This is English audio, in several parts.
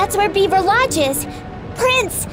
That's where Beaver Lodge is. Prince!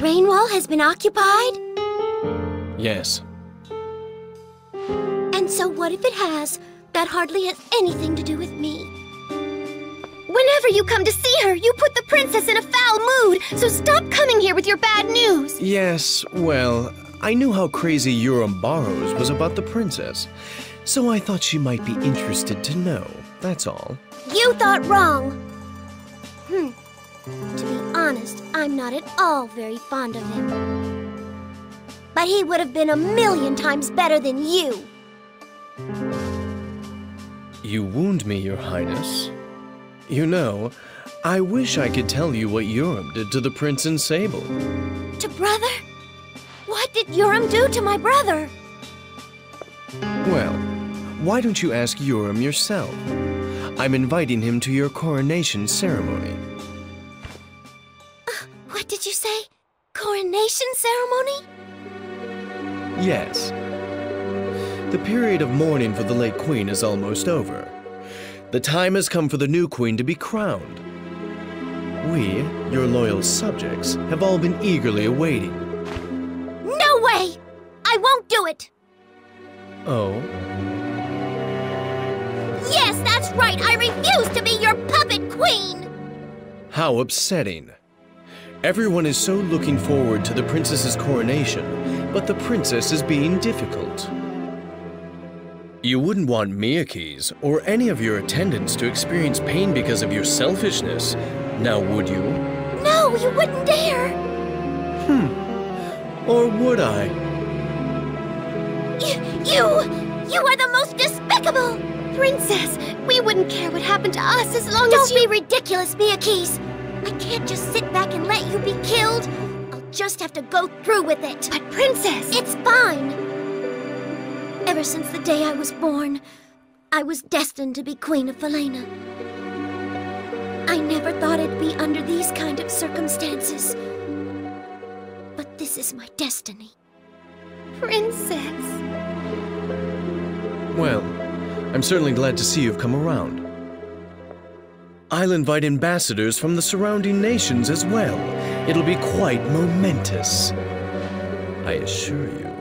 Rainwall has been occupied? Yes. And so what if it has? That hardly has anything to do with me. Whenever you come to see her, you put the princess in a foul mood, so stop coming here with your bad news. Yes, well, I knew how crazy Yurambaros was about the princess, so I thought she might be interested to know, that's all. You thought wrong. To be honest, I'm not at all very fond of him. But he would have been 1,000,000 times better than you. You wound me, Your Highness. You know, I wish I could tell you what Yoram did to the prince in Sable. To brother? What did Yoram do to my brother? Well, why don't you ask Yoram yourself? I'm inviting him to your coronation ceremony. What did you say? Coronation ceremony? Yes. The period of mourning for the late queen is almost over. The time has come for the new queen to be crowned. We, your loyal subjects, have all been eagerly awaiting. I won't do it! Oh? Yes, that's right! I refuse to be your puppet queen! How upsetting. Everyone is so looking forward to the princess's coronation, but the princess is being difficult. You wouldn't want Miyakees or any of your attendants to experience pain because of your selfishness, now would you? No, you wouldn't dare! Or would I? You are the most despicable! Princess, we wouldn't care what happened to us as long as you— Don't be ridiculous, Miyakees! I can't just sit back and let you be killed. I'll just have to go through with it. But Princess— It's fine! Ever since the day I was born, I was destined to be Queen of Valena. I never thought I'd be under these kind of circumstances. But this is my destiny. Princess... Well, I'm certainly glad to see you've come around. I'll invite ambassadors from the surrounding nations as well. It'll be quite momentous, I assure you.